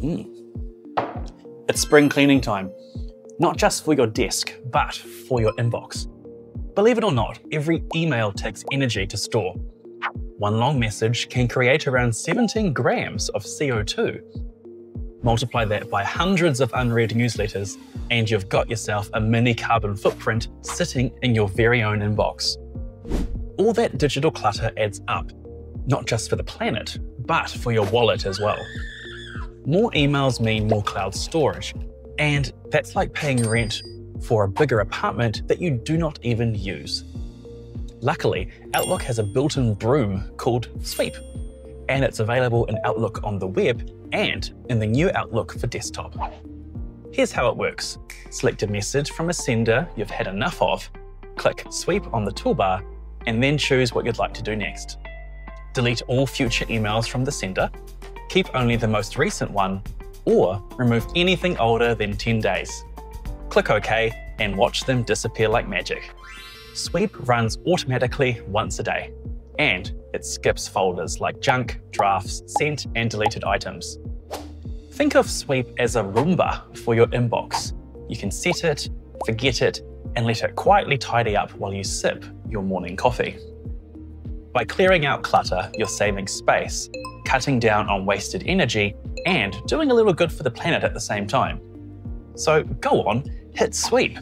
It's spring cleaning time, not just for your desk, but for your inbox. Believe it or not, every email takes energy to store. One long message can create around 17 grams of CO2. Multiply that by hundreds of unread newsletters, and you've got yourself a mini carbon footprint sitting in your very own inbox. All that digital clutter adds up, not just for the planet, but for your wallet as well. More emails mean more cloud storage, and that's like paying rent for a bigger apartment that you do not even use. Luckily, Outlook has a built-in broom called Sweep, and it's available in Outlook on the web and in the new Outlook for desktop. Here's how it works. Select a message from a sender you've had enough of, click Sweep on the toolbar, and then choose what you'd like to do next. Delete all future emails from the sender, keep only the most recent one, or remove anything older than 10 days. Click OK and watch them disappear like magic. Sweep runs automatically once a day, and it skips folders like junk, drafts, sent, and deleted items. Think of Sweep as a Roomba for your inbox. You can set it, forget it, and let it quietly tidy up while you sip your morning coffee. By clearing out clutter, you're saving space, cutting down on wasted energy, and doing a little good for the planet at the same time. So go on, hit Sweep,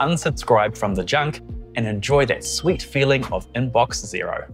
unsubscribe from the junk, and enjoy that sweet feeling of inbox zero.